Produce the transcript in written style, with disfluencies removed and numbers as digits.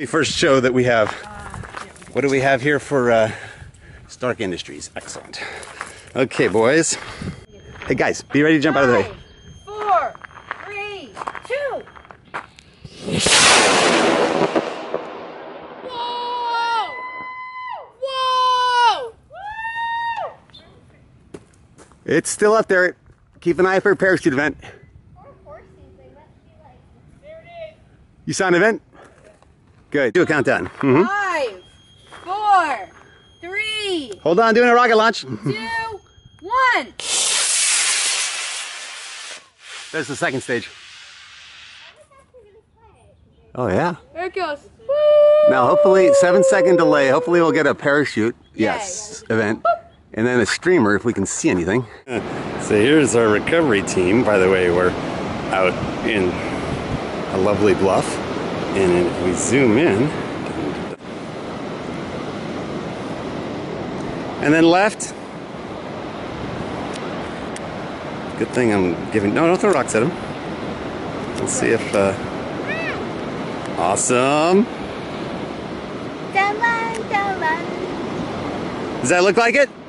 Let me first show that we have, what do we have here for Stark Industries? Excellent. Okay, boys. Hey guys, be ready to jump out of the way. 5, 4, 3, 2. Whoa! Whoa! It's still up there. Keep an eye for a parachute event. You saw an event? Good. Do a countdown. 5, 4, 3. Hold on, doing a rocket launch. 2, 1. There's the second stage. Oh yeah. There it goes. Woo! Now hopefully 7-second delay. Hopefully we'll get a parachute. Yes. Yay. Event. And then a streamer if we can see anything. So here's our recovery team. By the way, we're out in a lovely bluff. And if we zoom in, and then left. Good thing I'm giving. No, don't throw rocks at him. Let's see if. Awesome. Does that look like it?